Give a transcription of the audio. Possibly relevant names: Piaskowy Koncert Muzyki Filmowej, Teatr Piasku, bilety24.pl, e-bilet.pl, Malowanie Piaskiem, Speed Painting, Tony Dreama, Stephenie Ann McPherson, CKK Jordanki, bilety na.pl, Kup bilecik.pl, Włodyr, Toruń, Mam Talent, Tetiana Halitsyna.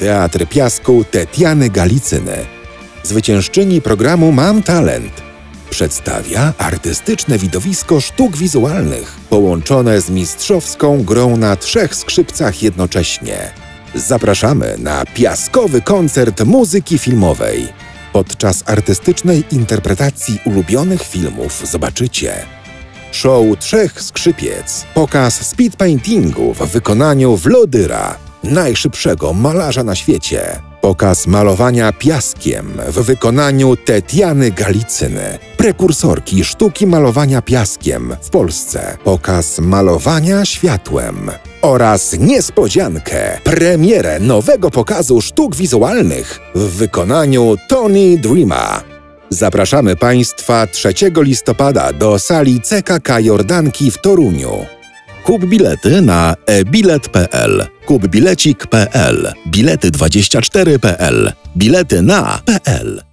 Teatr Piasku Tetiany Halitsyny, zwyciężczyni programu Mam Talent, przedstawia artystyczne widowisko sztuk wizualnych połączone z mistrzowską grą na trzech skrzypcach jednocześnie. Zapraszamy na piaskowy koncert muzyki filmowej. Podczas artystycznej interpretacji ulubionych filmów zobaczycie show trzech skrzypiec, pokaz speed paintingu w wykonaniu Włodyra, najszybszego malarza na świecie, pokaz malowania piaskiem w wykonaniu Tetiany Halitsyny, prekursorki sztuki malowania piaskiem w Polsce, pokaz malowania światłem oraz niespodziankę, premierę nowego pokazu sztuk wizualnych w wykonaniu Tony Dreama. Zapraszamy Państwa 3 listopada do sali CKK Jordanki w Toruniu. Kup bilety na e-bilet.pl, kup bilecik.pl, bilety24.pl, bilety na.pl.